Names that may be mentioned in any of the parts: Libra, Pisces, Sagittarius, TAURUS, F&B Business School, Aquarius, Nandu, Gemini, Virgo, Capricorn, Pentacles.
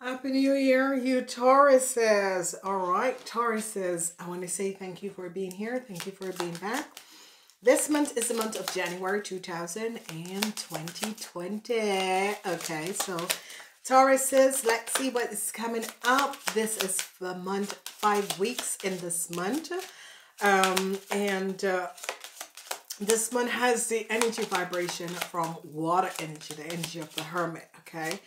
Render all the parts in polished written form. Happy New Year, you Tauruses. All right, Tauruses, I want to say thank you for being here. Thank you for being back. This month is the month of January 2020. Okay, so Tauruses, let's see what is coming up. This is the month, 5 weeks in this month. This month has the energy vibration from water energy, the energy of the hermit, okay?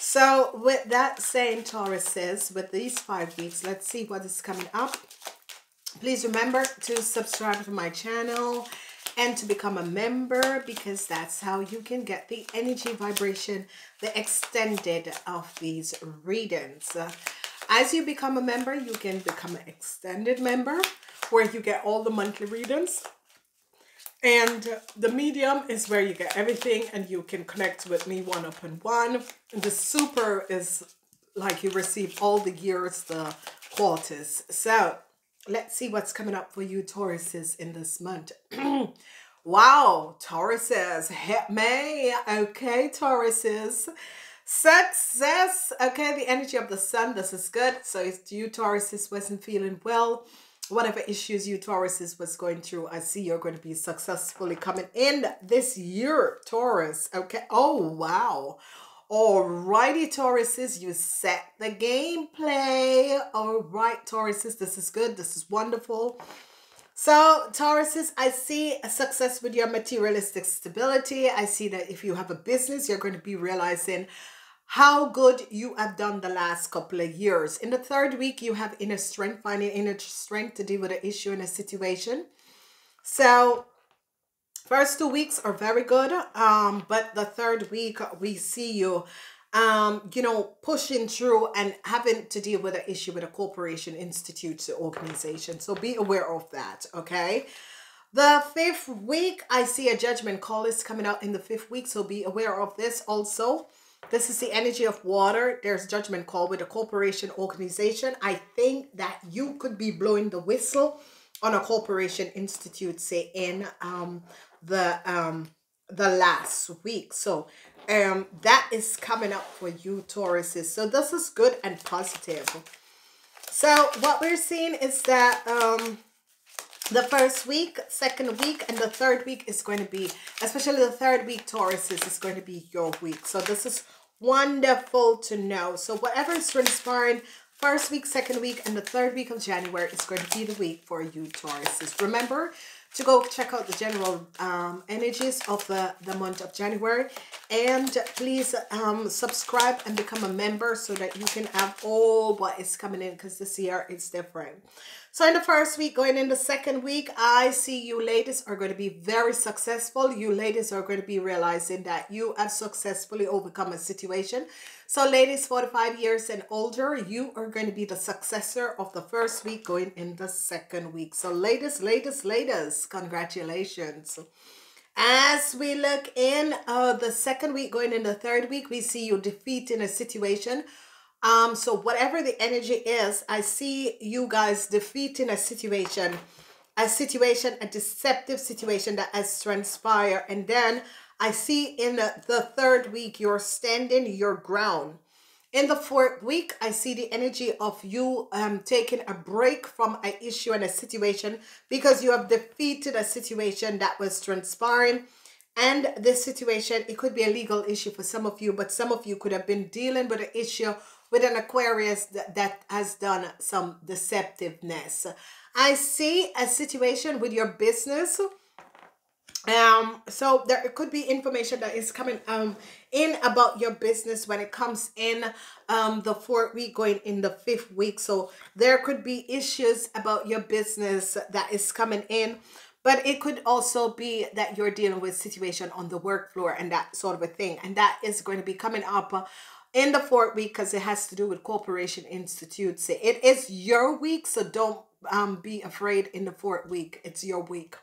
So with that saying, Tauruses, with these 5 weeks, let's see what is coming up. Please remember to subscribe to my channel and to become a member, because that's how you can get the energy vibration, the extended of these readings. As you become a member, you can become an extended member where you get all the monthly readings. And the medium is where you get everything and you can connect with me one-on-one. The super is like you receive all the years, the quarters. So let's see what's coming up for you Tauruses in this month. Wow, Tauruses, hit me. Okay, Tauruses. Success. Okay, the energy of the sun. This is good. So if you Tauruses wasn't feeling well, whatever issues you Tauruses was going through, I see you're going to be successfully coming in this year, Taurus. Okay. Oh, wow. Alrighty, Tauruses, you set the gameplay. All right, Tauruses, this is good. This is wonderful. So, Tauruses, I see a success with your materialistic stability. I see that if you have a business, you're going to be realizing how good you have done the last couple of years. In the third week, you have inner strength, finding inner strength to deal with an issue in a situation. So, first 2 weeks are very good, but the third week, we see you, you know, pushing through and having to deal with an issue with a corporation, institute, organization. So be aware of that, okay? The fifth week, I see a judgment call is coming out in the fifth week, so be aware of this also. This is the energy of water. There's judgment call with a corporation organization. I think that you could be blowing the whistle on a corporation institute, say in the last week. So that is coming up for you Tauruses. So this is good and positive. So what we're seeing is that the first week, second week, and the third week is going to be, especially the third week, Tauruses, is going to be your week. So this is wonderful to know. So whatever is transpiring, first week, second week, and the third week of January is going to be the week for you Tauruses. Remember to go check out the general energies of the month of January. And please subscribe and become a member so that you can have all what is coming in, because this year is different. So in the first week, going in the second week, I see you ladies are going to be very successful. You ladies are going to be realizing that you have successfully overcome a situation. So ladies 45 years and older, you are going to be the successor of the first week going in the second week. So ladies, ladies, ladies, congratulations. As we look in the second week going in the third week, we see you defeating a situation. So whatever the energy is, I see you guys defeating a deceptive situation that has transpired. And then I see in the third week, you're standing your ground. In the fourth week, I see the energy of you taking a break from an issue and a situation, because you have defeated a situation that was transpiring. And this situation, it could be a legal issue for some of you, but some of you could have been dealing with an issue with an Aquarius that has done some deceptiveness. I see a situation with your business. So there could be information that is coming in about your business when it comes in the fourth week going in the fifth week. So there could be issues about your business that is coming in, but it could also be that you're dealing with situation on the work floor and that sort of a thing. And that is going to be coming up in the fourth week, because it has to do with corporation institutes. It is your week, so don't be afraid in the fourth week. It's your week.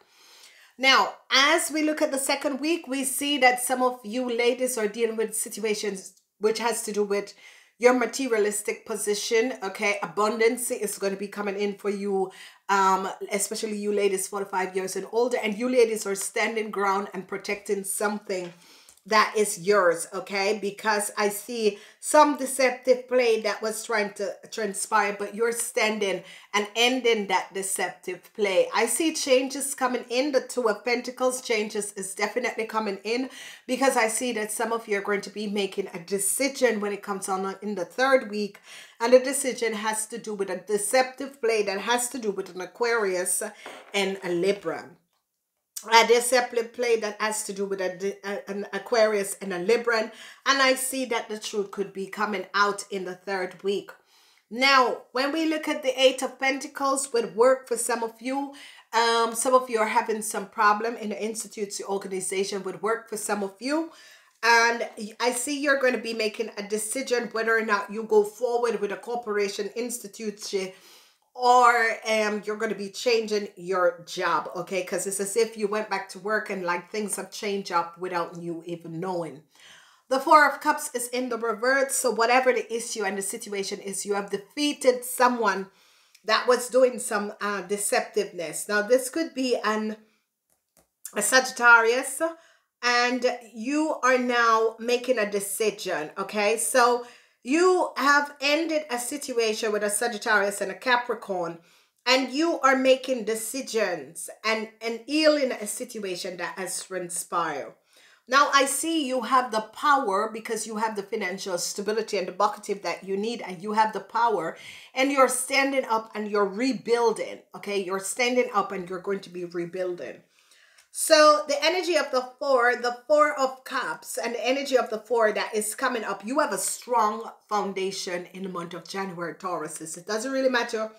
Now, as we look at the second week, we see that some of you ladies are dealing with situations which has to do with your materialistic position, okay? Abundance is going to be coming in for you, especially you ladies 45 years and older, and you ladies are standing ground and protecting something that is yours, okay? Because I see some deceptive play that was trying to transpire, but you're standing and ending that deceptive play. I see changes coming in. The Two of Pentacles, changes is definitely coming in, because I see that some of you are going to be making a decision when it comes on in the third week. And the decision has to do with a deceptive play that has to do with an Aquarius and a Libra. A deceptive play that has to do with an Aquarius and a Libra. And I see that the truth could be coming out in the third week. Now, when we look at the Eight of Pentacles, would work for some of you. Some of you are having some problem in the institutes, your organization, would work for some of you. And I see you're going to be making a decision whether or not you go forward with a corporation, institution, or you're going to be changing your job, okay? Because it's as if you went back to work and like things have changed up without you even knowing. The Four of Cups is in the reverse. So whatever the issue and the situation is, you have defeated someone that was doing some deceptiveness. Now, this could be a Sagittarius, and you are now making a decision, okay? So you have ended a situation with a Sagittarius and a Capricorn, and you are making decisions and healing a situation that has transpired. Now, I see you have the power, because you have the financial stability and the bucket that you need, and you have the power, and you're standing up and you're rebuilding, okay? You're standing up and you're going to be rebuilding. So the energy of the Four of Cups, and the energy of the Four that is coming up, you have a strong foundation in the month of January, Tauruses. It doesn't really matter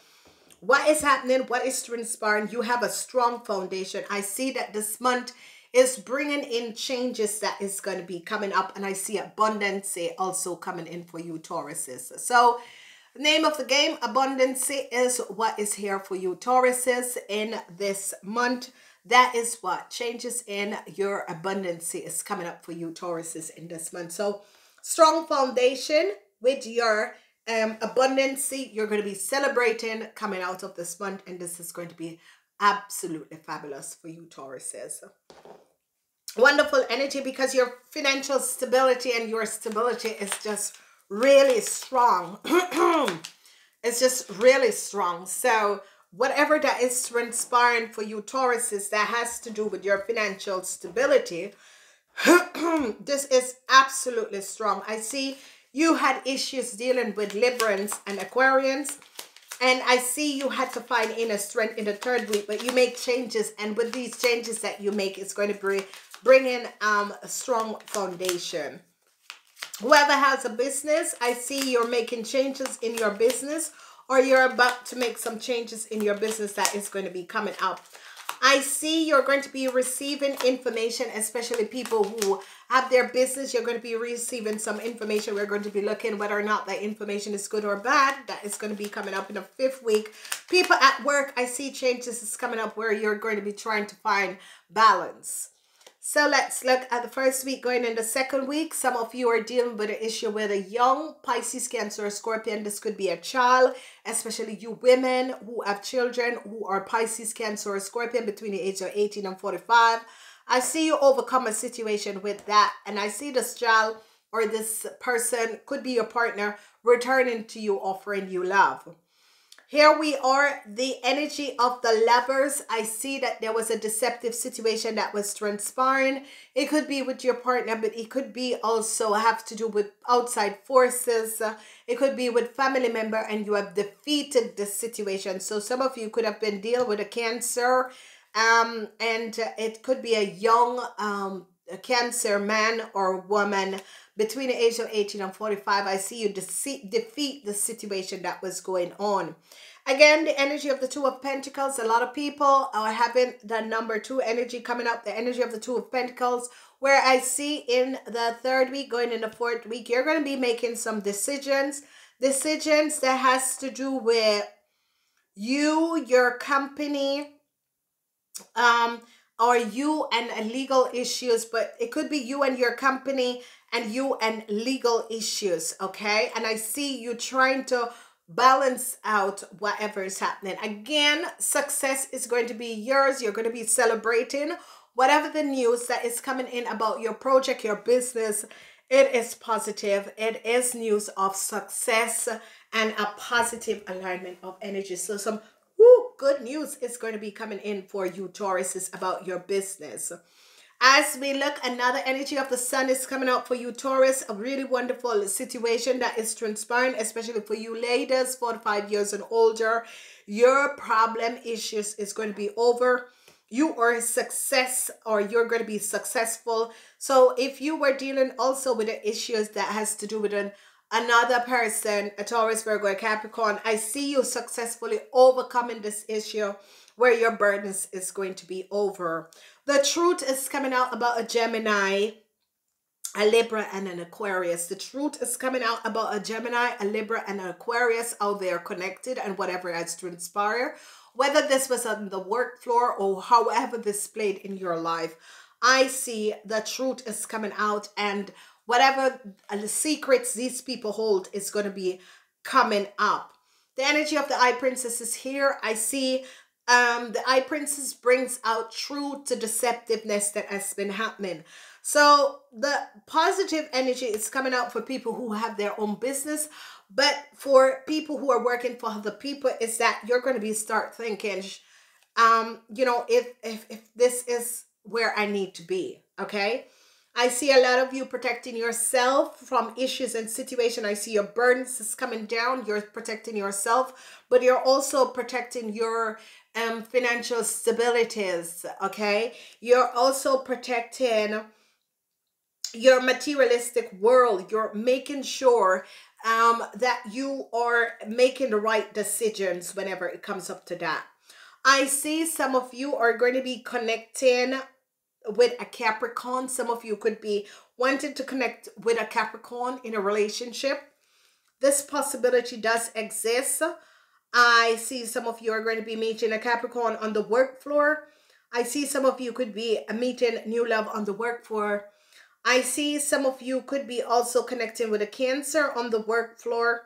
what is happening, what is transpiring. You have a strong foundation. I see that this month is bringing in changes that is going to be coming up, and I see abundance also coming in for you, Tauruses. So the name of the game, abundance, is what is here for you, Tauruses, in this month. That is what changes in your abundance is coming up for you, Tauruses, in this month. So strong foundation with your abundance. You're going to be celebrating coming out of this month, and this is going to be absolutely fabulous for you, Tauruses. Wonderful energy, because your financial stability and your stability is just really strong. It's just really strong. So whatever that is transpiring for you, Tauruses, that has to do with your financial stability, this is absolutely strong. I see you had issues dealing with Librans and Aquarians, and I see you had to find inner strength in the third week, but you make changes, and with these changes that you make, it's going to bring in a strong foundation. Whoever has a business, I see you're making changes in your business, or you're about to make some changes in your business that is going to be coming up. I see you're going to be receiving information, especially people who have their business. You're going to be receiving some information. We're going to be looking whether or not that information is good or bad. That is going to be coming up in the fifth week. People at work, I see changes is coming up where you're going to be trying to find balance. So let's look at the first week going in the second week. Some of you are dealing with an issue with a young Pisces, Cancer, or Scorpion. This could be a child, especially you women who have children who are Pisces, Cancer, or Scorpion between the age of 18 and 45. I see you overcome a situation with that. And I see this child or this person, could be your partner, returning to you, offering you love. Here we are, the energy of the Lovers. I see that there was a deceptive situation that was transpiring. It could be with your partner, but it could be also have to do with outside forces. It could be with family member, and you have defeated the situation. So some of you could have been dealing with a Cancer, and it could be a young a Cancer man or woman between the age of 18 and 45, I see you defeat the situation that was going on. Again, the energy of the Two of Pentacles. A lot of people are having the number two energy coming up, the energy of the Two of Pentacles, where I see in the third week, going in the fourth week, you're going to be making some decisions that has to do with you, your company, or you and legal issues, but it could be you and your company and you and legal issues, okay? And I see you trying to balance out whatever is happening. Again, success is going to be yours. You're going to be celebrating whatever the news that is coming in about your project, your business, it is positive. It is news of success and a positive alignment of energy. So some good news is going to be coming in for you, Tauruses, about your business. As we look, another energy of the sun is coming out for you, Taurus. A really wonderful situation that is transpiring, especially for you ladies, 4 to 5 years and older. Your problem issues is going to be over. You are success, or you're going to be successful. So if you were dealing also with the issues that has to do with another person, a Taurus, Virgo, a Capricorn, I see you successfully overcoming this issue where your burdens is going to be over. The truth is coming out about a Gemini, a Libra, and an Aquarius. The truth is coming out about a Gemini, a Libra, and an Aquarius, how they are connected and whatever has to inspire. Whether this was on the work floor or however this played in your life, I see the truth is coming out, and whatever secrets these people hold is going to be coming up. The energy of the Eye Princess is here. I see the Eye Princess brings out truth to deceptiveness that has been happening. So the positive energy is coming out for people who have their own business. But for people who are working for other people, is that you're going to be start thinking, you know, if this is where I need to be, okay? I see a lot of you protecting yourself from issues and situation. I see your burdens is coming down. You're protecting yourself, but you're also protecting your financial stabilities, okay? You're also protecting your materialistic world. You're making sure that you are making the right decisions whenever it comes up to that. I see some of you are going to be connecting with a Capricorn. Some of you could be wanting to connect with a Capricorn in a relationship. This possibility does exist. I see some of you are going to be meeting a Capricorn on the work floor. I see some of you could be meeting new love on the work floor. I see some of you could be also connecting with a Cancer on the work floor.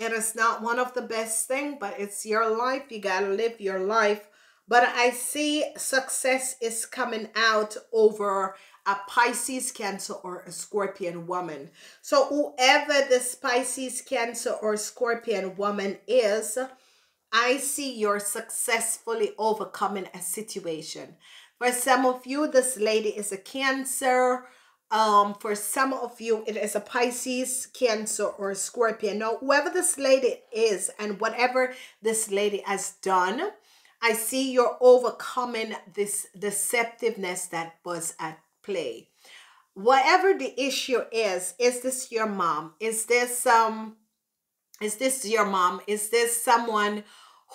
And it's not one of the best thing, but it's your life. You gotta live your life. But I see success is coming out over a Pisces, Cancer, or a Scorpion woman. So whoever this Pisces, Cancer, or Scorpion woman is, I see you're successfully overcoming a situation. For some of you, this lady is a Cancer. For some of you, it is a Pisces, Cancer, or Scorpion. Now, whoever this lady is and whatever this lady has done, I see you're overcoming this deceptiveness that was at play. Whatever the issue is this your mom? Is this your mom? Is this someone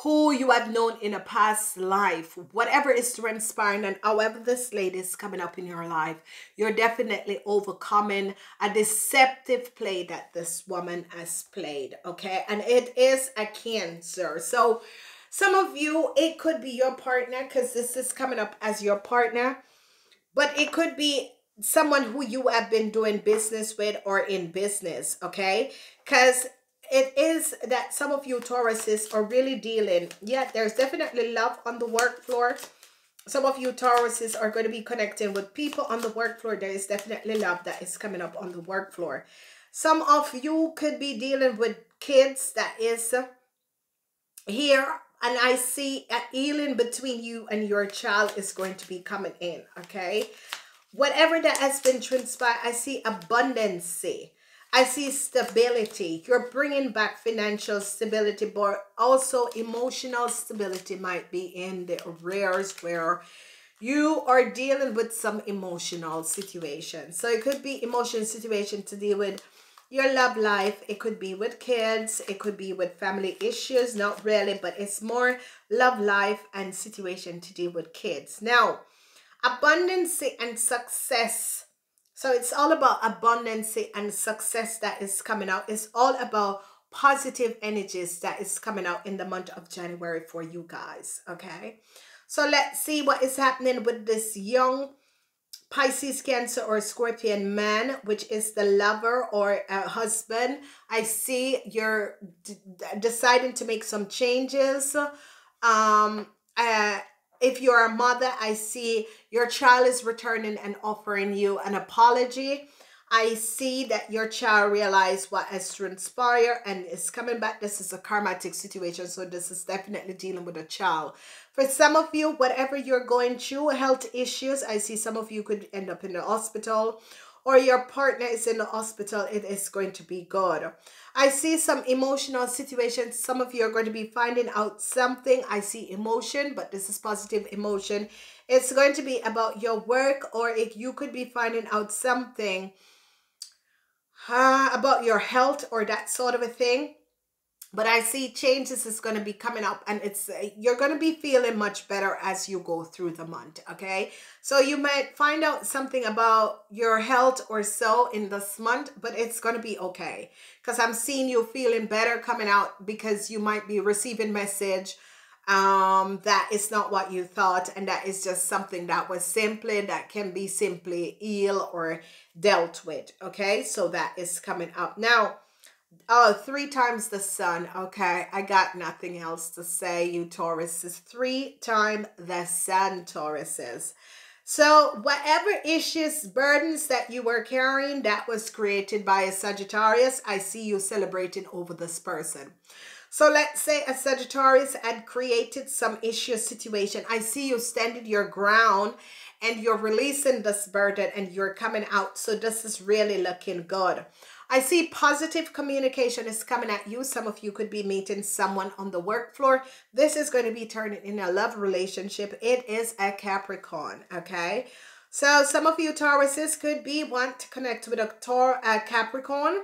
who you have known in a past life? Whatever is transpiring and however this lady is coming up in your life, you're definitely overcoming a deceptive play that this woman has played, okay? And it is a Cancer. So some of you, it could be your partner, because this is coming up as your partner, but it could be someone who you have been doing business with or in business, okay? Because it is that some of you Tauruses are really dealing. Yeah, there's definitely love on the work floor. Some of you Tauruses are going to be connecting with people on the work floor. There is definitely love that is coming up on the work floor. Some of you could be dealing with kids that is here. And I see a healing between you and your child is going to be coming in, okay? Whatever that has been transpired, I see abundancy. I see stability. You're bringing back financial stability, but also emotional stability might be in the arrears where you are dealing with some emotional situation. So it could be emotional situation to deal with your love life. It could be with kids, it could be with family issues, not really, but it's more love life and situation to deal with kids. Now, abundance and success. So it's all about abundance and success that is coming out. It's all about positive energies that is coming out in the month of January for you guys, okay? So let's see what is happening with this young Pisces, Cancer, or Scorpion man, which is the lover or a husband. I see you're deciding to make some changes. If you're a mother, I see your child is returning and offering you an apology. I see that your child realized what has transpired and is coming back. This is a karmatic situation, so this is definitely dealing with a child. For some of you, whatever you're going through, health issues, I see some of you could end up in the hospital, or your partner is in the hospital, it is going to be good. I see some emotional situations. Some of you are going to be finding out something. I see emotion, but this is positive emotion. It's going to be about your work, or if you could be finding out something about your health or that sort of a thing. But I see changes is going to be coming up, and it's you're going to be feeling much better as you go through the month, okay? So you might find out something about your health or so in this month, but it's going to be okay because I'm seeing you feeling better coming out, because you might be receiving message that is not what you thought, and that is just something that was simply, that can be simply ill or dealt with, okay? So that is coming up now. Oh, 3 times the sun. Okay, I got nothing else to say, you Tauruses. 3 times the sun, Tauruses. So whatever issues, burdens that you were carrying that was created by a Sagittarius, I see you celebrating over this person. So let's say a Sagittarius had created some issue situation. I see you standing your ground and you're releasing this burden and you're coming out. So this is really looking good. I see positive communication is coming at you. Some of you could be meeting someone on the work floor. This is going to be turning in a love relationship. It is a Capricorn, okay? So some of you Tauruses could be want to connect with a Capricorn.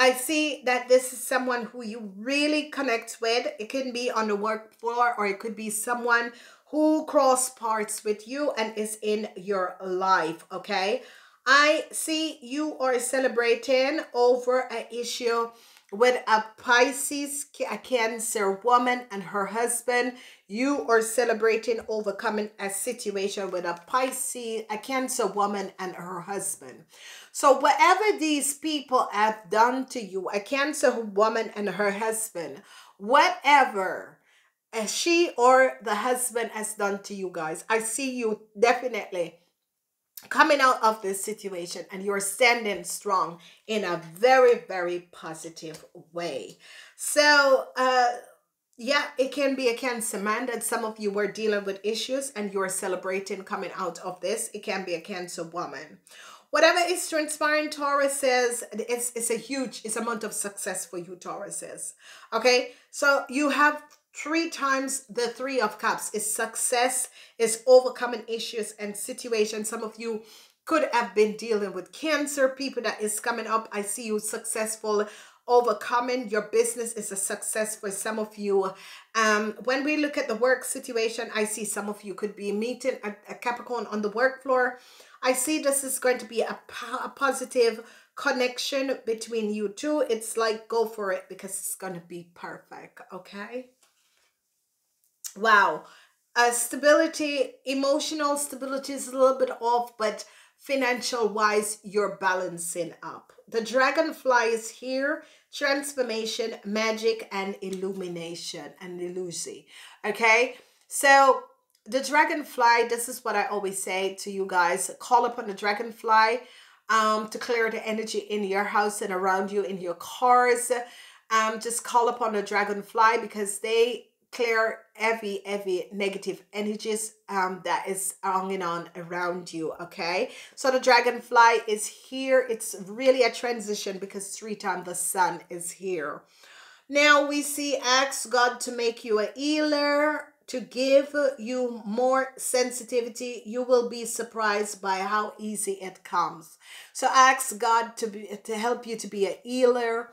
I see that this is someone who you really connect with. It can be on the work floor, or it could be someone who cross paths with you and is in your life, okay? I see you are celebrating over an issue with a Pisces, a Cancer woman and her husband. You are celebrating overcoming a situation with a Pisces, a Cancer woman and her husband. So whatever these people have done to you, a Cancer woman and her husband, whatever she or the husband has done to you guys, I see you definitely coming out of this situation, and you're standing strong in a very, very positive way. So, yeah, it can be a Cancer man that some of you were dealing with issues and you're celebrating coming out of this. It can be a Cancer woman. Whatever is transpiring, Tauruses, it's a huge, it's a month of success for you, Tauruses. Okay, so you have 3 times the 3 of cups is success, is overcoming issues and situations. Some of you could have been dealing with Cancer people that is coming up. I see you successful, overcoming. Your business is a success for some of you. When we look at the work situation, I see some of you could be meeting a Capricorn on the work floor. I see this is going to be a positive connection between you two. It's like, go for it, because it's going to be perfect, okay? Wow, stability, emotional stability is a little bit off, but financial wise, you're balancing up. The dragonfly is here, transformation, magic, and illumination and illusion. Okay, so the dragonfly, this is what I always say to you guys, call upon the dragonfly to clear the energy in your house and around you, in your cars. Just call upon the dragonfly, because they clear every negative energies that is hanging on around you, okay? So the dragonfly is here. It's really a transition, because 3 times the sun is here. Now we see, ask God to make you a healer, to give you more sensitivity. You will be surprised by how easy it comes. So ask God to help you to be a healer,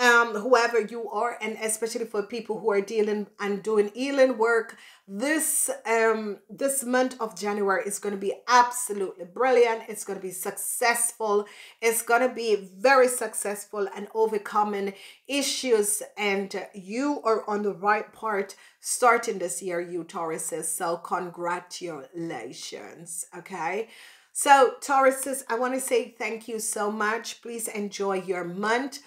whoever you are, and especially for people who are dealing and doing healing work. This month of January is going to be absolutely brilliant. It's going to be successful. It's going to be very successful and overcoming issues, and you are on the right part starting this year, you Tauruses. So congratulations, okay? So Tauruses, I want to say thank you so much. Please enjoy your month.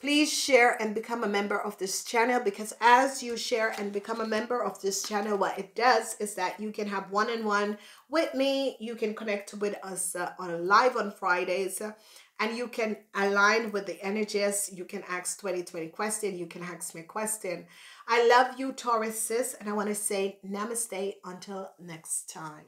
Please share and become a member of this channel, because as you share and become a member of this channel, what it does is that you can have one-on-one with me. You can connect with us on a live on Fridays, and you can align with the energies. You can ask 2020 question. You can ask me a question. I love you, Tauruses, and I want to say namaste until next time.